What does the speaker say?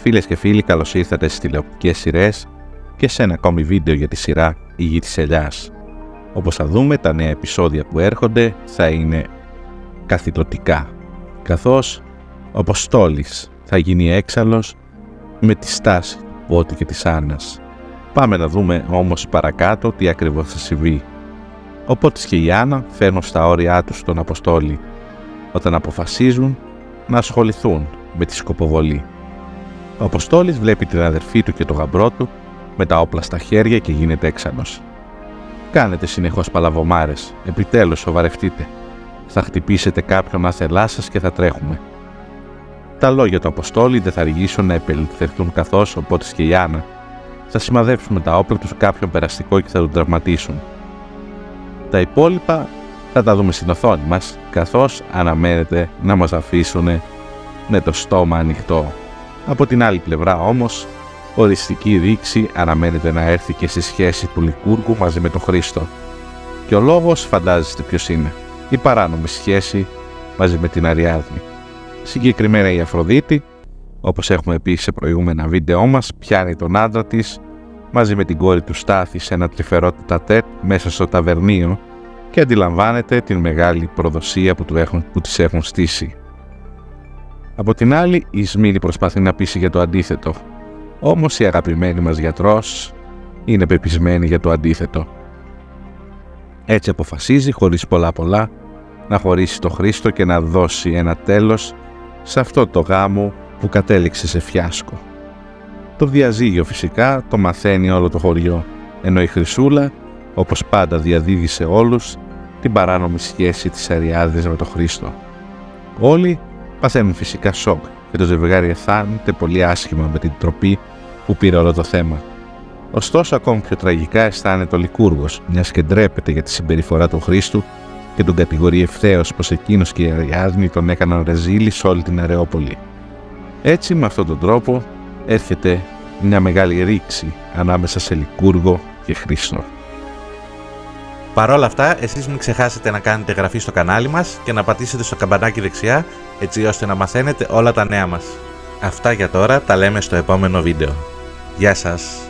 Φίλες και φίλοι, καλώς ήρθατε στις τηλεοπτικές σειρές και σε ένα ακόμη βίντεο για τη σειρά Η Γη της Ελιάς. Όπως θα δούμε, τα νέα επεισόδια που έρχονται θα είναι καθηλωτικά, καθώς ο Αποστόλης θα γίνει έξαλλος με τη στάση του Πότη και της Άννας. Πάμε να δούμε όμως παρακάτω τι ακριβώς θα συμβεί. Ο Πότης και η Άννα φέρνουν στα όρια τους τον Αποστόλη όταν αποφασίζουν να ασχοληθούν με τη σκοποβολή. Ο Αποστόλης βλέπει την αδερφή του και τον γαμπρό του με τα όπλα στα χέρια και γίνεται έξαλλος. «Κάνετε συνεχώς παλαβομάρες, επιτέλους σοβαρευτείτε. Θα χτυπήσετε κάποιον άθελά σας και θα τρέχουμε». Τα λόγια του Αποστόλη δεν θα αργήσουν να επελευθερωθούν, καθώς ο Πότης και η Άννα θα σημαδέψουν με τα όπλα τους κάποιον περαστικό και θα τον τραυματίσουν. Τα υπόλοιπα θα τα δούμε στην οθόνη μας, καθώς αναμένεται να μας αφήσουν με το στόμα ανοιχτό. Από την άλλη πλευρά όμως, οριστική δείξη αναμένεται να έρθει και στη σχέση του Λικούργου μαζί με τον Χρήστο. Και ο λόγος φαντάζεστε ποιος είναι: η παράνομη σχέση μαζί με την Αριάδνη. Συγκεκριμένα η Αφροδίτη, όπως έχουμε πει σε προηγούμενα βίντεό μας, πιάνει τον άντρα της μαζί με την κόρη του Στάθη σε ένα τρυφερό τετατέτ μέσα στο ταβερνίο και αντιλαμβάνεται την μεγάλη προδοσία που της έχουν στήσει. Από την άλλη, η Σμήνη προσπαθεί να πείσει για το αντίθετο. Όμως η αγαπημένη μας γιατρός είναι πεπισμένη για το αντίθετο. Έτσι αποφασίζει χωρίς πολλά να χωρίσει το Χρήστο και να δώσει ένα τέλος σε αυτό το γάμο που κατέληξε σε φιάσκο. Το διαζύγιο φυσικά το μαθαίνει όλο το χωριό, ενώ η Χρυσούλα όπως πάντα διαδίδει σε όλους την παράνομη σχέση της Αριάδης με τον Χρήστο. Όλοι παθαίνουν φυσικά σοκ και το ζευγάρι αισθάνεται πολύ άσχημα με την τροπή που πήρε όλο το θέμα. Ωστόσο, ακόμη πιο τραγικά αισθάνεται ο Λικούργος, μιας και ντρέπεται για τη συμπεριφορά του Χρήστου και τον κατηγορεί ευθέως πως εκείνος και η Αριάδνη τον έκαναν ρεζίλη σε όλη την Αρεόπολη. Έτσι, με αυτόν τον τρόπο έρχεται μια μεγάλη ρήξη ανάμεσα σε Λικούργο και Χρήστο. Παρ' όλα αυτά, εσείς μην ξεχάσετε να κάνετε εγγραφή στο κανάλι μας και να πατήσετε στο καμπανάκι δεξιά, έτσι ώστε να μαθαίνετε όλα τα νέα μας. Αυτά για τώρα, τα λέμε στο επόμενο βίντεο. Γεια σας!